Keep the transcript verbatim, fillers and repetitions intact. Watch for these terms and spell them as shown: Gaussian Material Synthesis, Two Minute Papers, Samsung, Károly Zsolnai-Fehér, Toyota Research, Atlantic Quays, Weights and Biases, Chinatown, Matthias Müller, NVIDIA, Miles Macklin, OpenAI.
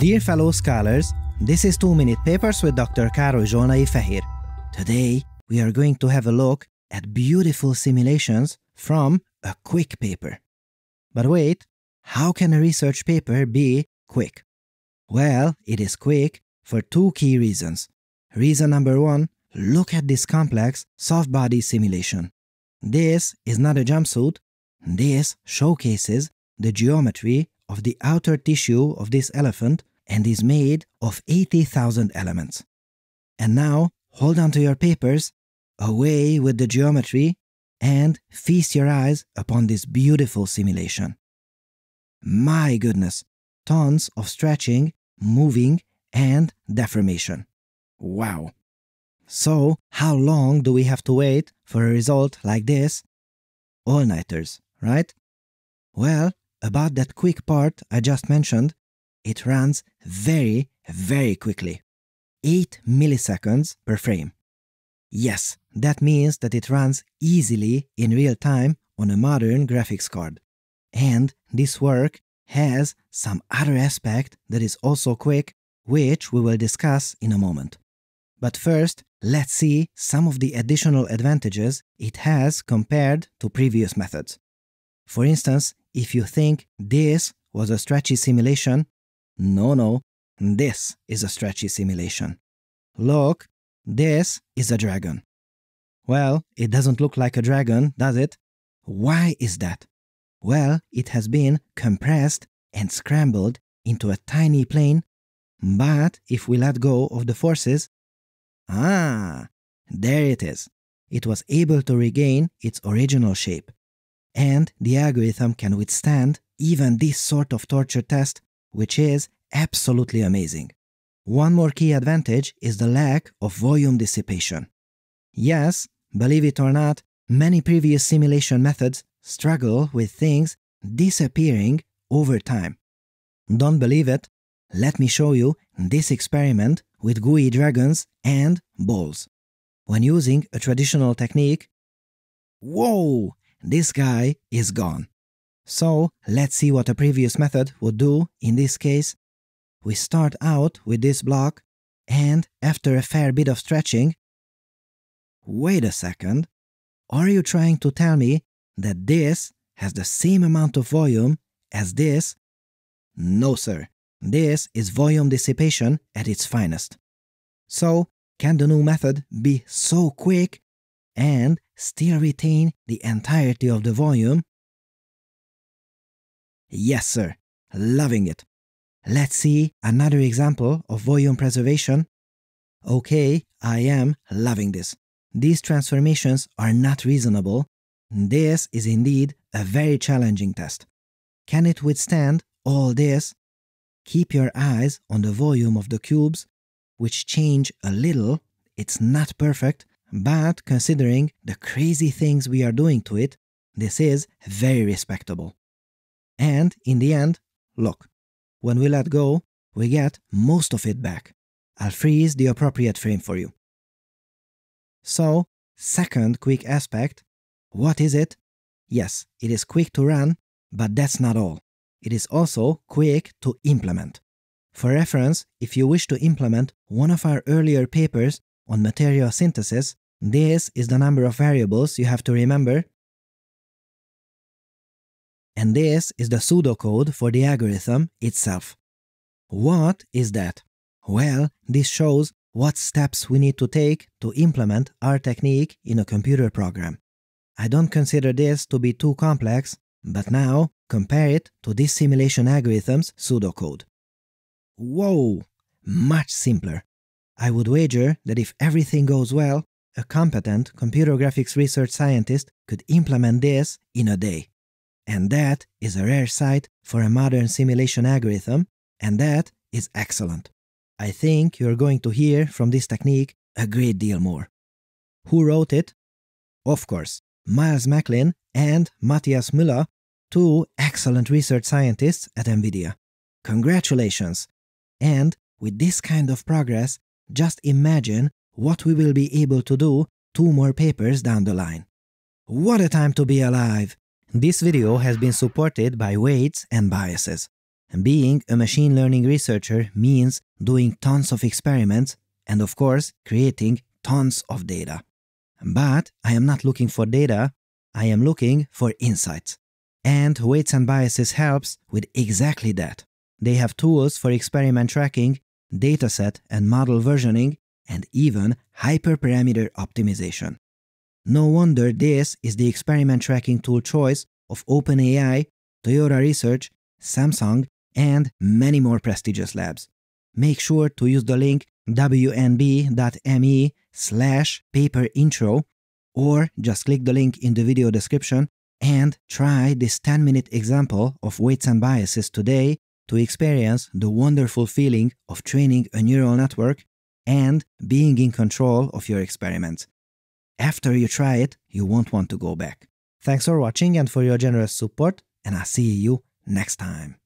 Dear fellow scholars, this is two minute Papers with Doctor Károly Zsolnai-Fehér. Today, we are going to have a look at beautiful simulations from a quick paper. But wait, how can a research paper be quick? Well, it is quick for two key reasons. Reason number one, look at this complex soft body simulation. This is not a jumpsuit. This showcases the geometry of the outer tissue of this elephant and is made of eighty thousand elements. And now, hold on to your papers, away with the geometry, and feast your eyes upon this beautiful simulation. My goodness, tons of stretching, moving, and deformation. Wow! So, how long do we have to wait for a result like this? All-nighters, right? Well, about that quick part I just mentioned, it runs very, very quickly. eight milliseconds per frame. Yes, that means that it runs easily in real time on a modern graphics card. And this work has some other aspect that is also quick, which we will discuss in a moment. But first, let's see some of the additional advantages it has compared to previous methods. For instance, if you think this was a stretchy simulation, no, no, this is a stretchy simulation. Look, this is a dragon. Well, it doesn't look like a dragon, does it? Why is that? Well, it has been compressed and scrambled into a tiny plane, but if we let go of the forces, ah, there it is. It was able to regain its original shape. And the algorithm can withstand even this sort of torture test, which is absolutely amazing. One more key advantage is the lack of volume dissipation. Yes, believe it or not, many previous simulation methods struggle with things disappearing over time. Don't believe it? Let me show you this experiment with gooey dragons and balls. When using a traditional technique, whoa, this guy is gone. So, let's see what a previous method would do in this case. We start out with this block, and after a fair bit of stretching, wait a second, are you trying to tell me that this has the same amount of volume as this? No, sir. This is volume dissipation at its finest. So, can the new method be so quick and still retain the entirety of the volume? Yes, sir. Loving it. Let's see another example of volume preservation. Okay, I am loving this. These transformations are not reasonable. This is indeed a very challenging test. Can it withstand all this? Keep your eyes on the volume of the cubes, which change a little. It's not perfect, but considering the crazy things we are doing to it, this is very respectable. And in the end, look, when we let go, we get most of it back. I'll freeze the appropriate frame for you. So, second quick aspect, what is it? Yes, it is quick to run, but that's not all. It is also quick to implement. For reference, if you wish to implement one of our earlier papers on material synthesis, this is the number of variables you have to remember, and this is the pseudocode for the algorithm itself. What is that? Well, this shows what steps we need to take to implement our technique in a computer program. I don't consider this to be too complex, but now, compare it to this simulation algorithm's pseudocode. Whoa! Much simpler. I would wager that if everything goes well, a competent computer graphics research scientist could implement this in a day. And that is a rare sight for a modern simulation algorithm, and that is excellent. I think you're going to hear from this technique a great deal more. Who wrote it? Of course, Miles Macklin and Matthias Müller, two excellent research scientists at NVIDIA. Congratulations! And with this kind of progress, just imagine what we will be able to do two more papers down the line. What a time to be alive! This video has been supported by Weights and Biases. And being a machine learning researcher means doing tons of experiments and, of course, creating tons of data. But I am not looking for data, I am looking for insights. And Weights and Biases helps with exactly that. They have tools for experiment tracking, dataset and model versioning, and even hyperparameter optimization. No wonder this is the experiment tracking tool choice of OpenAI, Toyota Research, Samsung, and many more prestigious labs. Make sure to use the link w n b dot m e slash paper intro, or just click the link in the video description and try this ten minute example of Weights and Biases today to experience the wonderful feeling of training a neural network and being in control of your experiments. After you try it, you won't want to go back. Thanks for watching and for your generous support, and I'll see you next time.